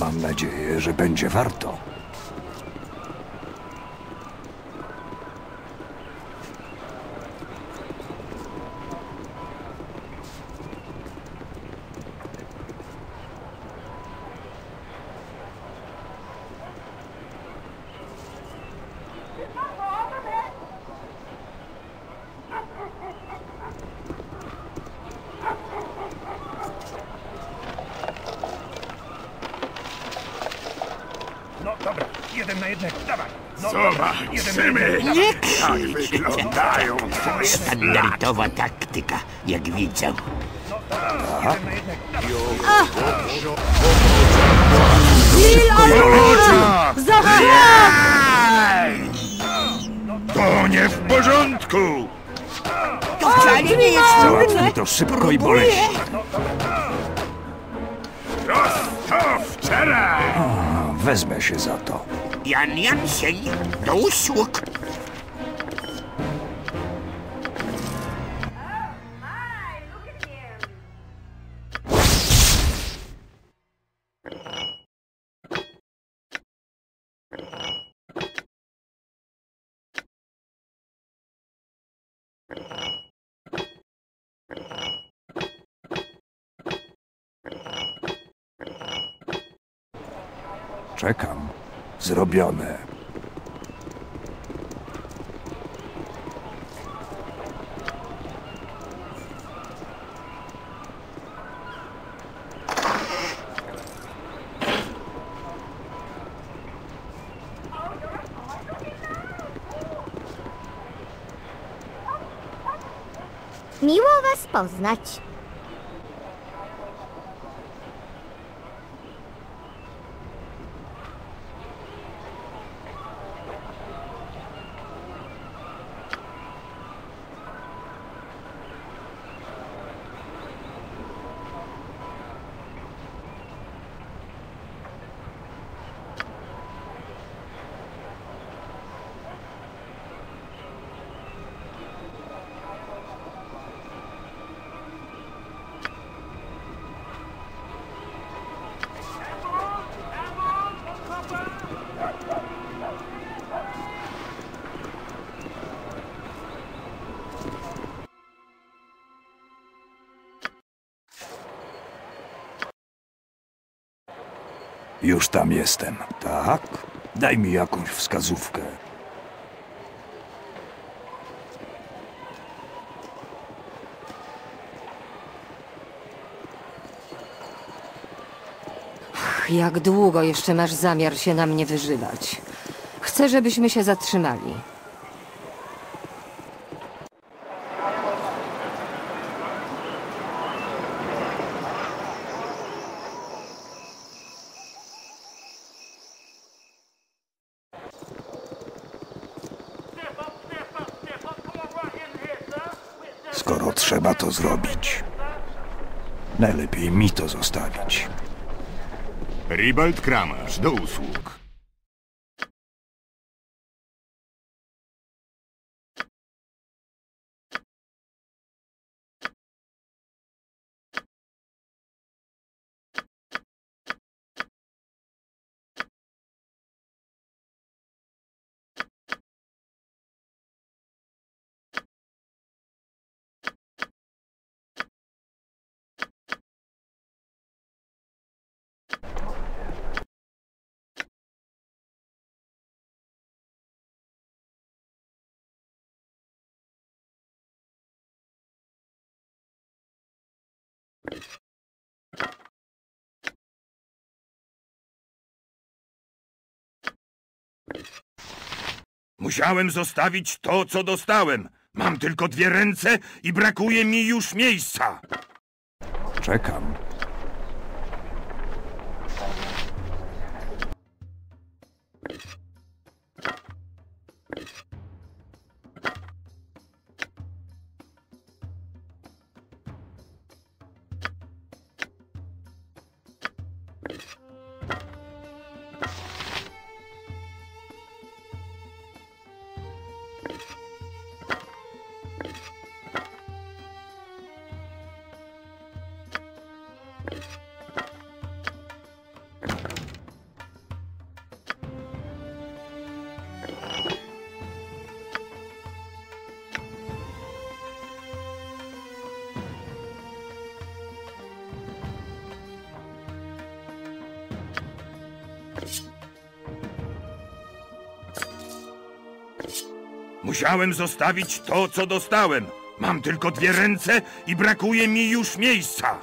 Mam nadzieję, że będzie warto. Standardowa taktyka, jak widzę. Lil Olivera! Zabrać! To nie w porządku! To wcale nie jest załatwmy to szybko i boleśnie. Prosto wczoraj! Wezmę się za to. Jan Jansen, do usług. Czekam. Zrobione. Miło was poznać. Już tam jestem. Tak? Daj mi jakąś wskazówkę. Jak długo jeszcze masz zamiar się na mnie wyżywać? Chcę, żebyśmy się zatrzymali. Skoro trzeba to zrobić, najlepiej mi to zostawić. Ribald Kramarz, do usług. Musiałem zostawić to, co dostałem. Mam tylko dwie ręce i brakuje mi już miejsca. Czekam. Musiałem zostawić to, co dostałem. Mam tylko 2 ręce i brakuje mi już miejsca.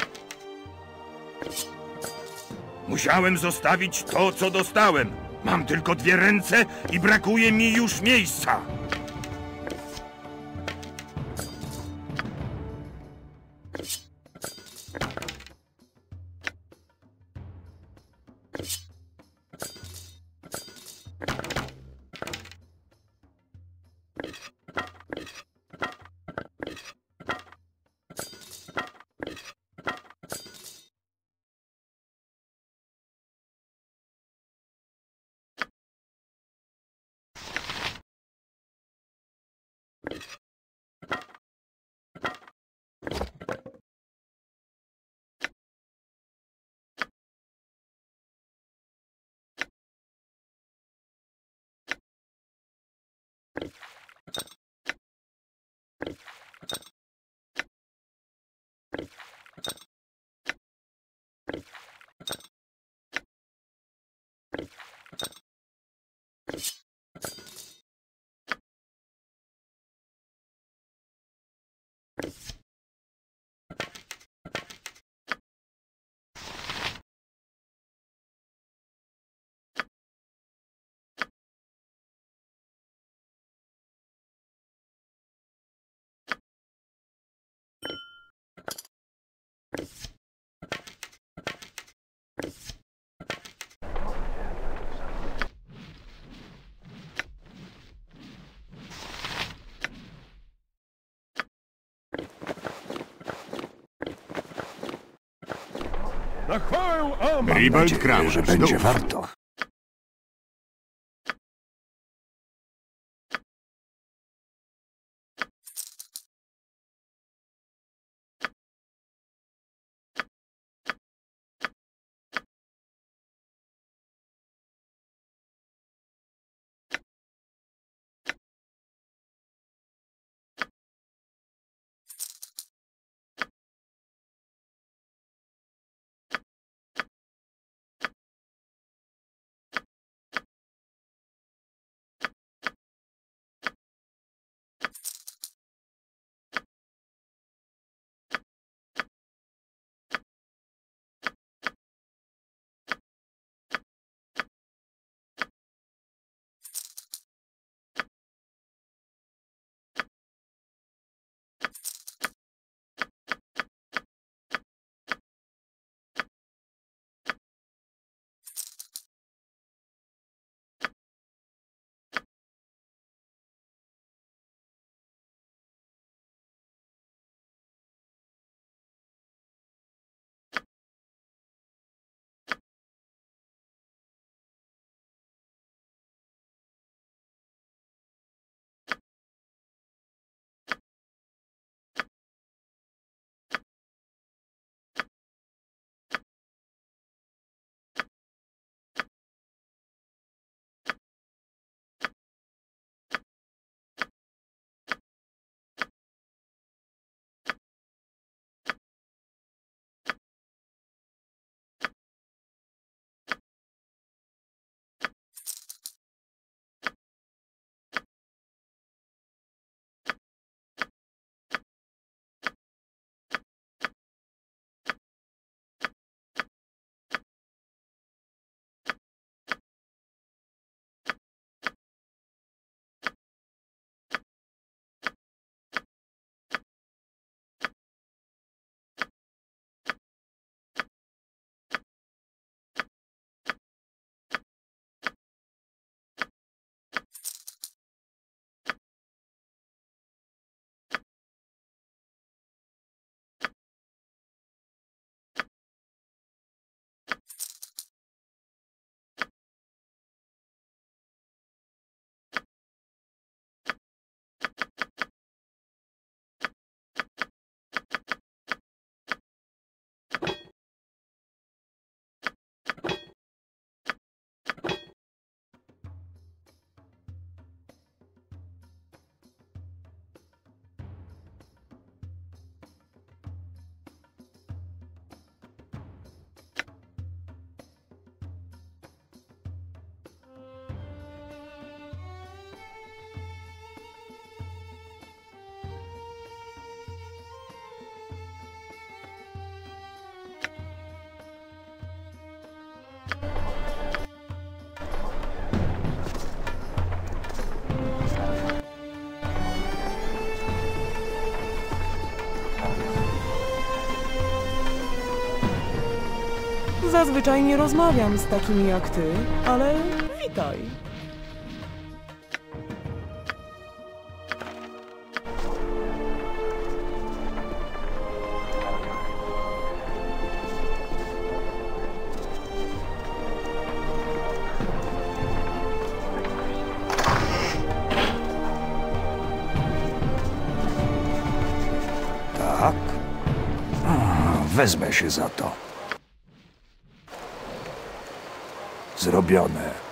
Musiałem zostawić to, co dostałem. Mam tylko 2 ręce i brakuje mi już miejsca. Ribald Kramarz, że będzie warto. Zazwyczaj nie rozmawiam z takimi jak ty, ale witaj. Tak? Wezmę się za to. Zrobione.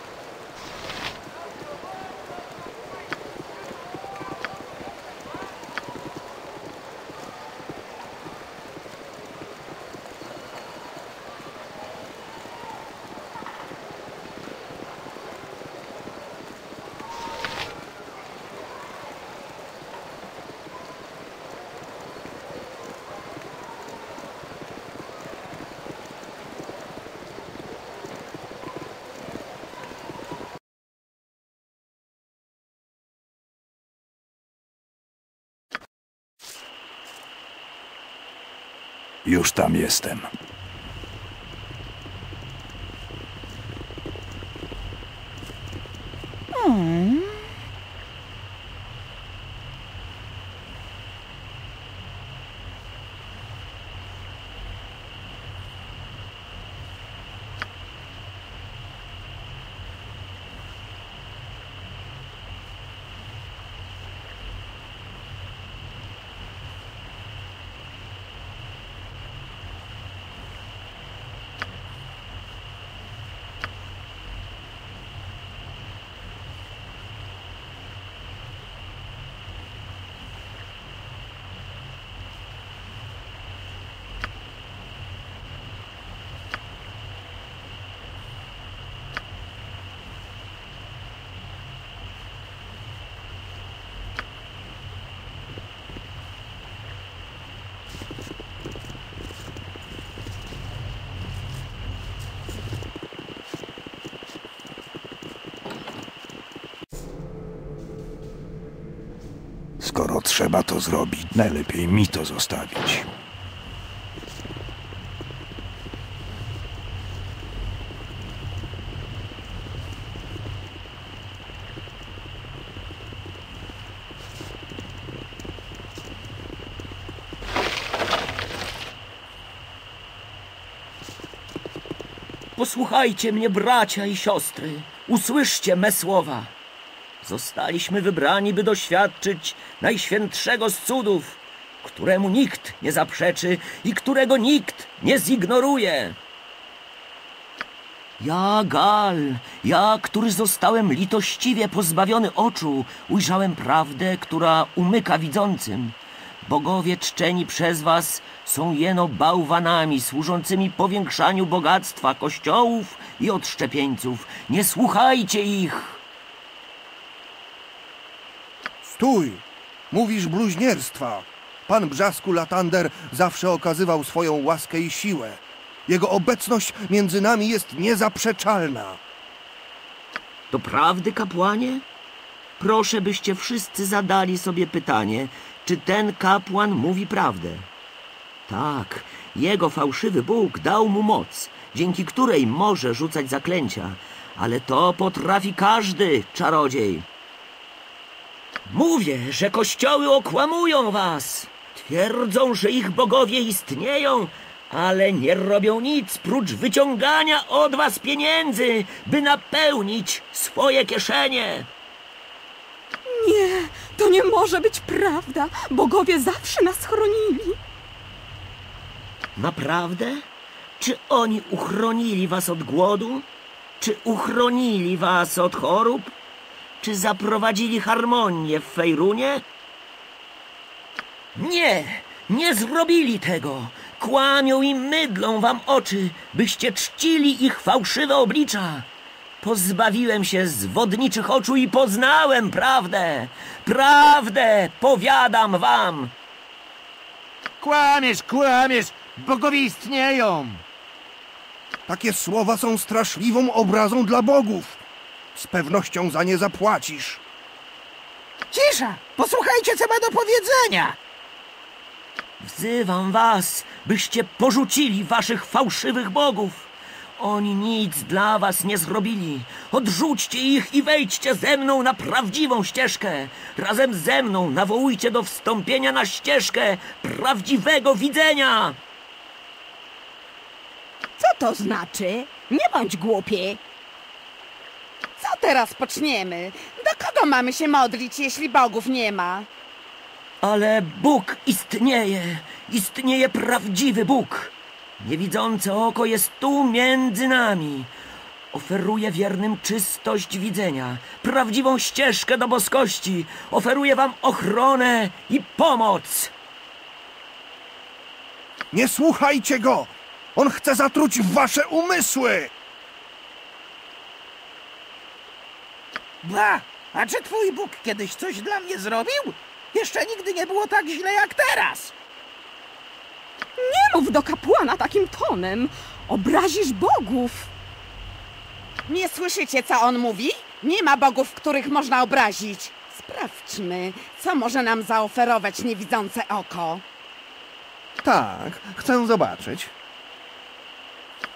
Już tam jestem. Skoro trzeba to zrobić, najlepiej mi to zostawić. Posłuchajcie mnie, bracia i siostry. Usłyszcie me słowa. Zostaliśmy wybrani, by doświadczyć najświętszego z cudów, któremu nikt nie zaprzeczy i którego nikt nie zignoruje. Ja, Gal, ja, który zostałem litościwie pozbawiony oczu, ujrzałem prawdę, która umyka widzącym. Bogowie czczeni przez was są jeno bałwanami służącymi powiększaniu bogactwa kościołów i odszczepieńców. Nie słuchajcie ich! Stój! Mówisz bluźnierstwa. Pan Brzasku Latander zawsze okazywał swoją łaskę i siłę. Jego obecność między nami jest niezaprzeczalna. To prawdy, kapłanie? Proszę, byście wszyscy zadali sobie pytanie, czy ten kapłan mówi prawdę. Tak, jego fałszywy Bóg dał mu moc, dzięki której może rzucać zaklęcia, ale to potrafi każdy czarodziej. Mówię, że kościoły okłamują was. Twierdzą, że ich bogowie istnieją, ale nie robią nic prócz wyciągania od was pieniędzy, by napełnić swoje kieszenie. Nie, to nie może być prawda. Bogowie zawsze nas chronili. Naprawdę? Czy oni uchronili was od głodu? Czy uchronili was od chorób? Czy zaprowadzili harmonię w Fejrunie? Nie! Nie zrobili tego! Kłamią i mydlą wam oczy, byście czcili ich fałszywe oblicza. Pozbawiłem się zwodniczych oczu i poznałem prawdę! Prawdę powiadam wam! Kłamiesz, kłamiesz! Bogowie istnieją! Takie słowa są straszliwą obrazą dla bogów. Z pewnością za nie zapłacisz. Cisza! Posłuchajcie, co ma do powiedzenia! Wzywam was, byście porzucili waszych fałszywych bogów. Oni nic dla was nie zrobili. Odrzućcie ich i wejdźcie ze mną na prawdziwą ścieżkę. Razem ze mną nawołujcie do wstąpienia na ścieżkę prawdziwego widzenia. Co to znaczy? Nie bądź głupi. Co teraz poczniemy? Do kogo mamy się modlić, jeśli bogów nie ma? Ale Bóg istnieje. Istnieje prawdziwy Bóg. Niewidzące oko jest tu między nami. Oferuje wiernym czystość widzenia, prawdziwą ścieżkę do boskości. Oferuje wam ochronę i pomoc. Nie słuchajcie go! On chce zatruć wasze umysły! Ba! A czy twój Bóg kiedyś coś dla mnie zrobił? Jeszcze nigdy nie było tak źle jak teraz! Nie mów do kapłana takim tonem! Obrazisz bogów! Nie słyszycie, co on mówi? Nie ma bogów, których można obrazić! Sprawdźmy, co może nam zaoferować niewidzące oko. Tak, chcę zobaczyć.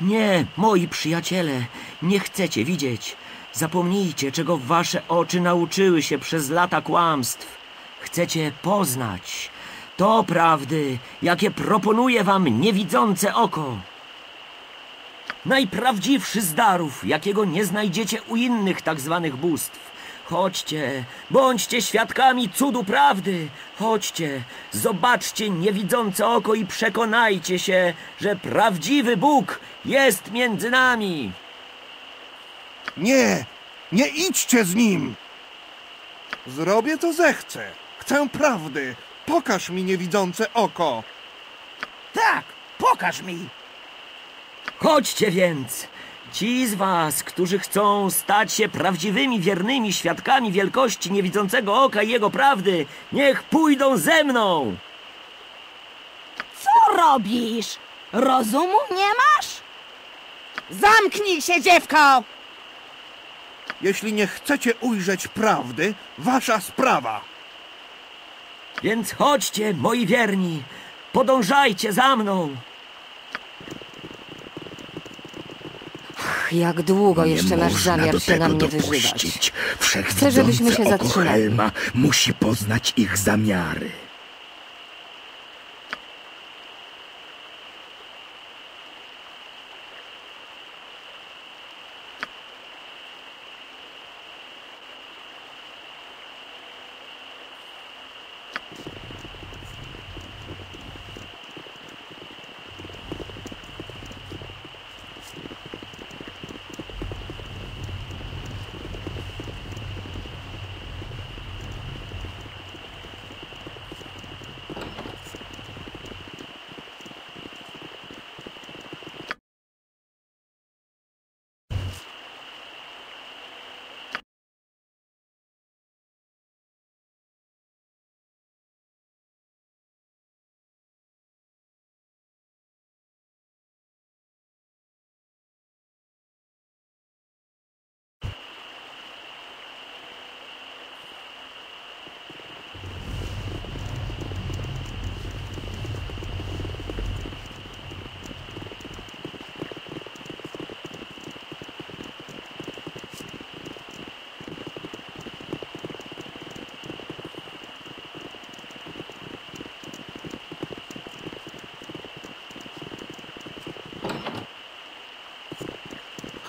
Nie, moi przyjaciele, nie chcecie widzieć. Zapomnijcie, czego wasze oczy nauczyły się przez lata kłamstw. Chcecie poznać to prawdy, jakie proponuje wam niewidzące oko. Najprawdziwszy z darów, jakiego nie znajdziecie u innych tak zwanych bóstw. Chodźcie, bądźcie świadkami cudu prawdy. Chodźcie, zobaczcie niewidzące oko i przekonajcie się, że prawdziwy Bóg jest między nami. Nie, nie idźcie z nim. Zrobię, co zechcę. Chcę prawdy. Pokaż mi niewidzące oko. Tak, pokaż mi. Chodźcie więc. Ci z was, którzy chcą stać się prawdziwymi, wiernymi świadkami wielkości niewidzącego oka i jego prawdy, niech pójdą ze mną. Co robisz? Rozumu nie masz? Zamknij się, dziewko! Jeśli nie chcecie ujrzeć prawdy, wasza sprawa. Więc chodźcie, moi wierni, podążajcie za mną. Ach, jak długo jeszcze nasz zamiar się nam nie wyżywać. Chcę, żebyśmy się zatrzymali. Helma musi poznać ich zamiary.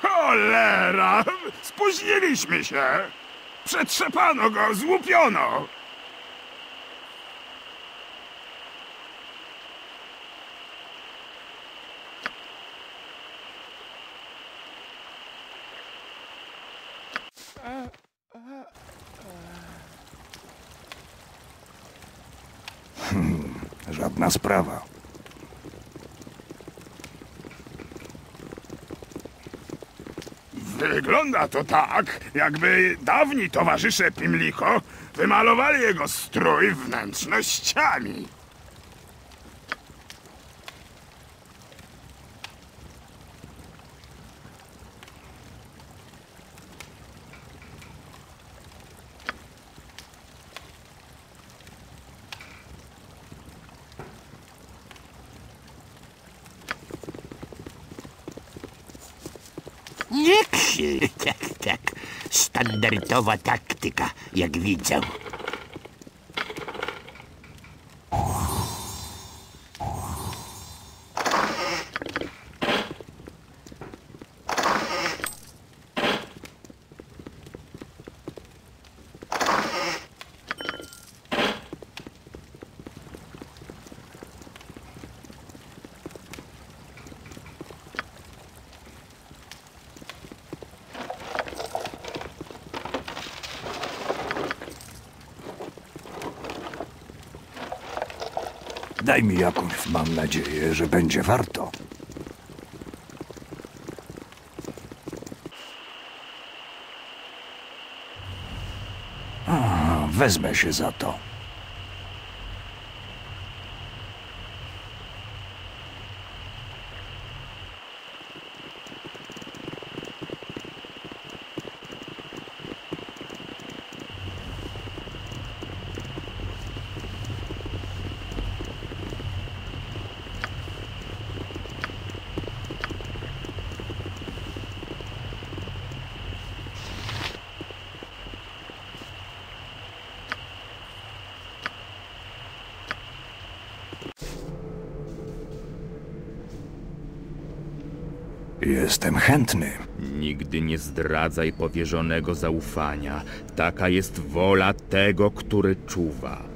Cholera! Spóźniliśmy się! Przetrzepano go, złupiono! Żadna sprawa. Wygląda to tak, jakby dawni towarzysze Pimlicho wymalowali jego strój wnętrznościami. Nie krzyk, tak. Standardowa taktyka, jak widzę. Daj mi jakąś, mam nadzieję, że będzie warto. Wezmę się za to. Jestem chętny. Nigdy nie zdradzaj powierzonego zaufania. Taka jest wola tego, który czuwa.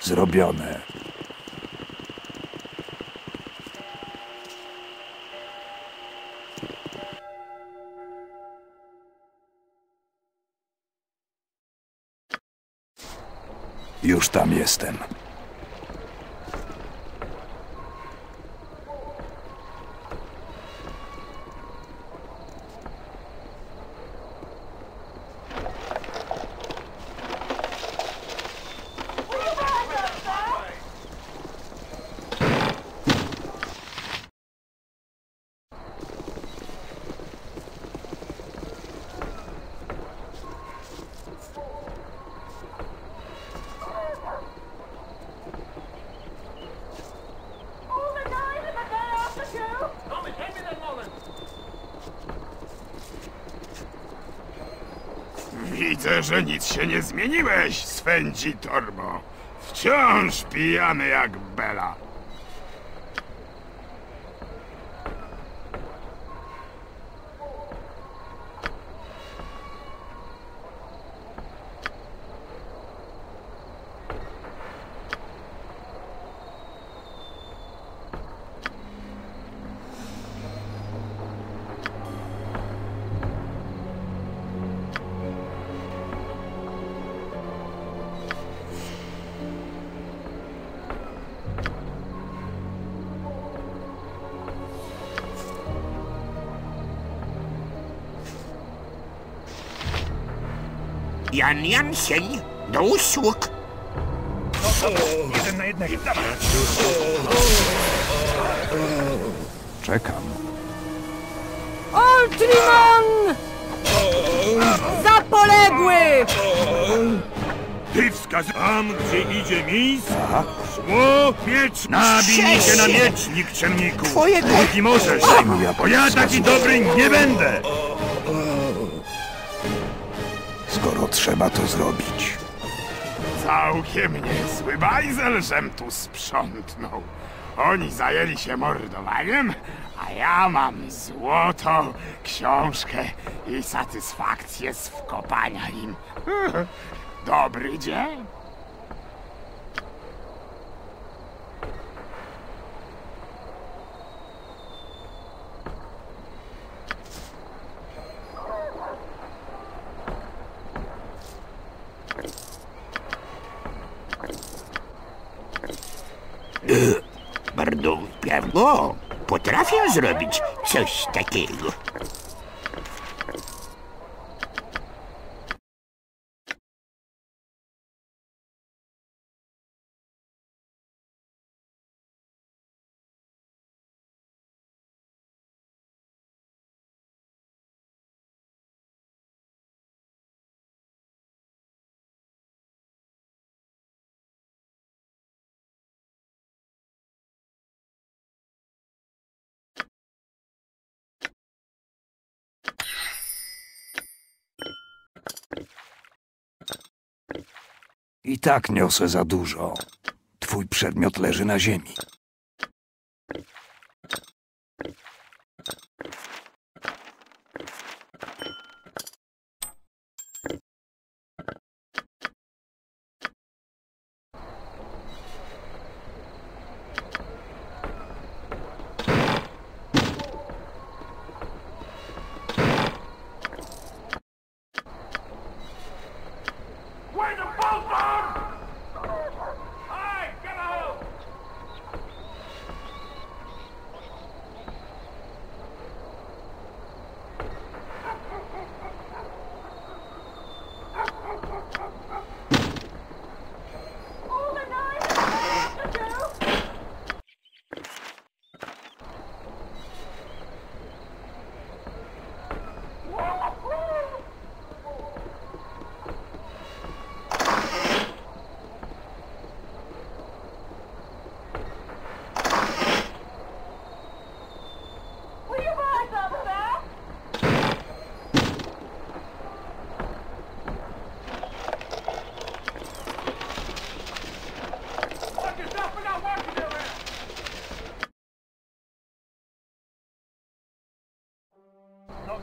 Zrobione. Już tam jestem. Widzę, że nic się nie zmieniłeś, swędzi Torbo. Wciąż pijany jak bela. Jan Jansen, do usług. Jeden na jednego. Czekam. Oltriman! Za poległych! Ty wskazam, gdzie idzie mis? Szło miecz! Nabij się na miecz, nikczemniku! Twojego... Póki możesz, bo ja taki dobry nie będę! Skoro trzeba to zrobić... Całkiem niezły bajzel, żem tu sprzątnął. Oni zajęli się mordowaniem, a ja mam złoto, książkę i satysfakcję z wkopania im. Dobry dzień. Pardon, Torbo, potrafię zrobić coś takiego. I tak niosę za dużo. Twój przedmiot leży na ziemi.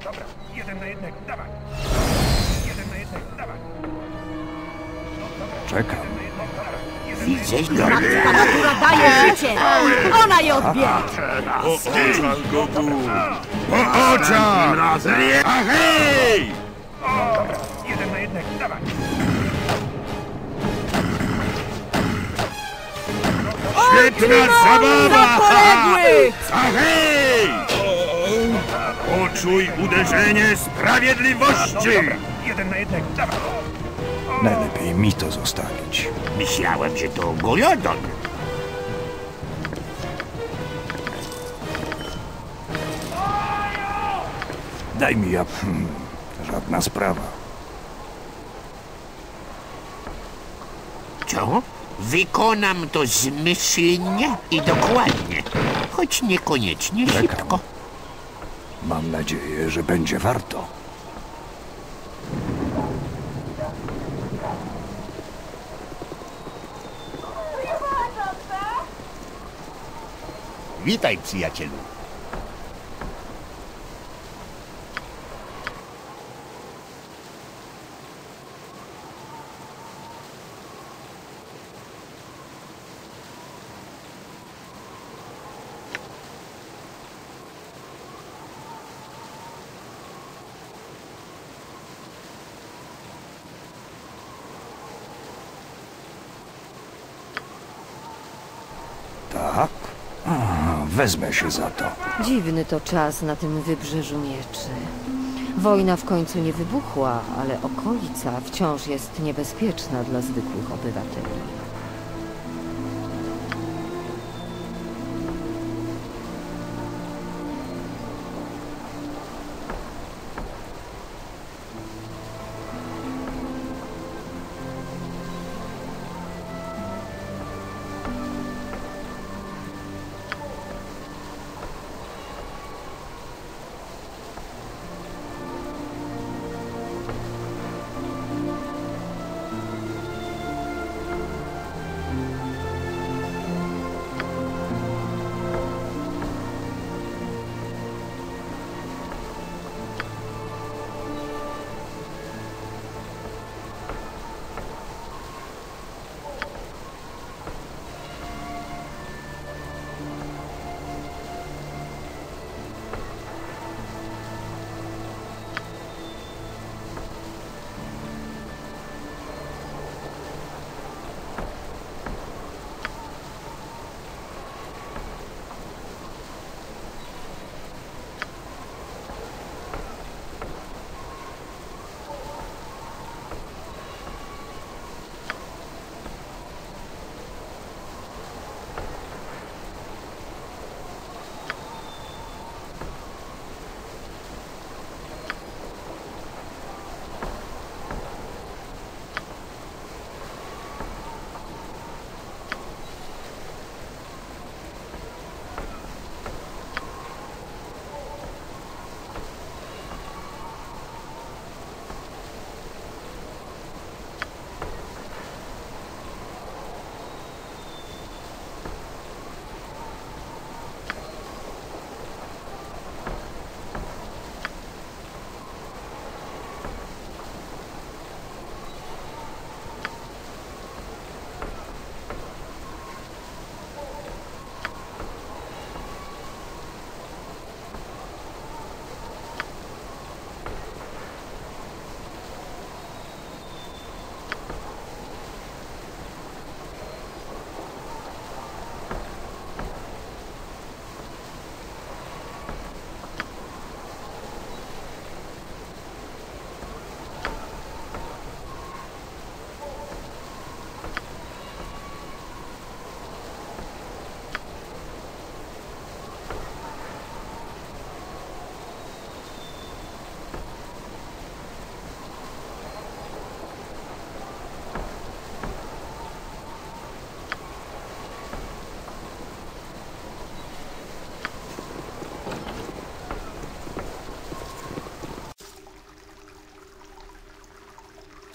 Dobra, jeden na jednego, dawaj! Jeden na jednego, dawaj! Czekam. Widzisz, matka natura daje życie! Ona je odbiera! Oczal go tu! Oczal! A hej! Dobra, jeden na jednego, dawaj! Świetna zabawa! A hej! Poczuj uderzenie sprawiedliwości! Jeden na jednego, dawaj! Najlepiej mi to zostawić. Myślałem, że to golodon. Daj mi ja... żadna sprawa. Co? Wykonam to zmyślnie i dokładnie. Choć niekoniecznie szybko. Mam nadzieję, że będzie warto. Witaj, przyjacielu. Wezmę się za to. Dziwny to czas na tym wybrzeżu mieczy. Wojna w końcu nie wybuchła, ale okolica wciąż jest niebezpieczna dla zwykłych obywateli.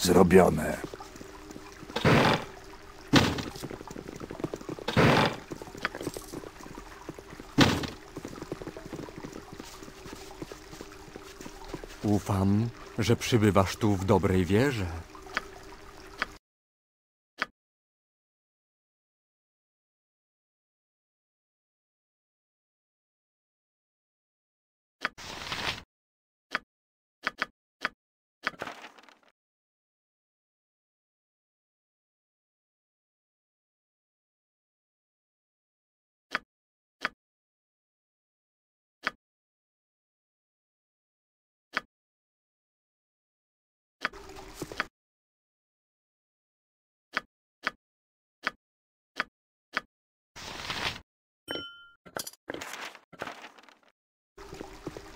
zrobione. Ufam, że przybywasz tu w dobrej wierze.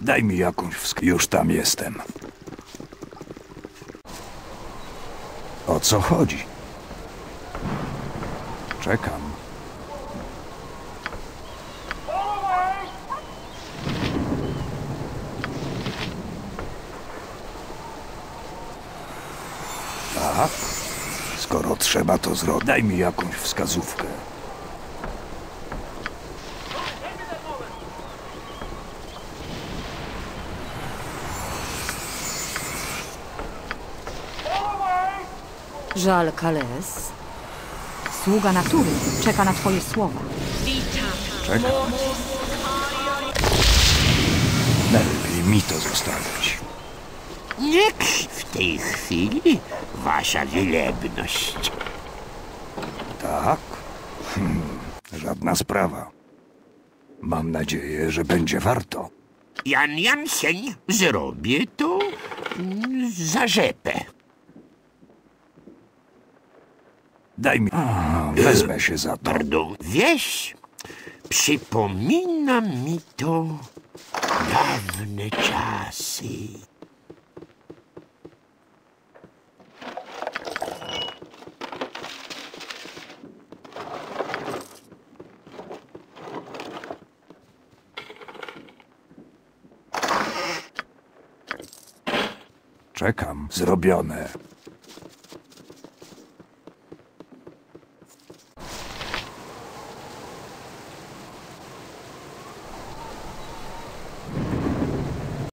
Daj mi jakąś Już tam jestem. O co chodzi? Czekam. Aha. Skoro trzeba, to zrobić. Daj mi jakąś wskazówkę. Żal Kales, sługa natury, czeka na twoje słowa. Czekam. Najlepiej mi to zostawić. Niech w tej chwili wasza wielebność. Tak? Żadna sprawa. Mam nadzieję, że będzie warto. Jansen, zrobię to za rzepę. Daj mi... wezmę się za to. Pardon. Wiesz, przypomina mi to dawne czasy. Czekam. Zrobione.